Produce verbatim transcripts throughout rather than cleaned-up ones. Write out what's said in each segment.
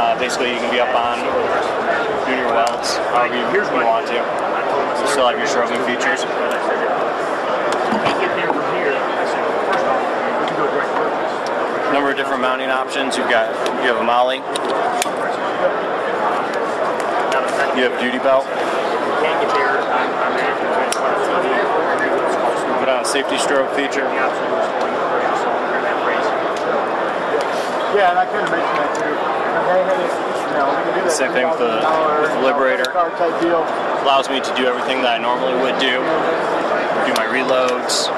Uh, basically, you can be up on Junior Wells however you, you want to. You still have your struggling features. A number of different mounting options. You've got you have a Molly. You have duty belt. Put on a safety stroke feature. Yeah, and I could have mentioned that too. Hey, hey, you know, we can do that. Same thing with the, with the Liberator. Allows me to do everything that I normally would do. Do my reloads.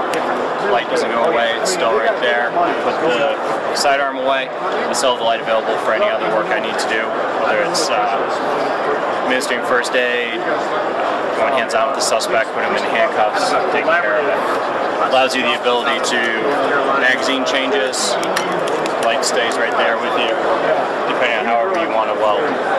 The light doesn't go away. It's still right there. Put the sidearm away. I still have the light available for any other work I need to do, whether it's uh, administering first aid, going hands-on with the suspect, putting him in handcuffs, taking care of it. Allows you the ability to magazine changes. Light stays right there with you, depending on however you want to weld.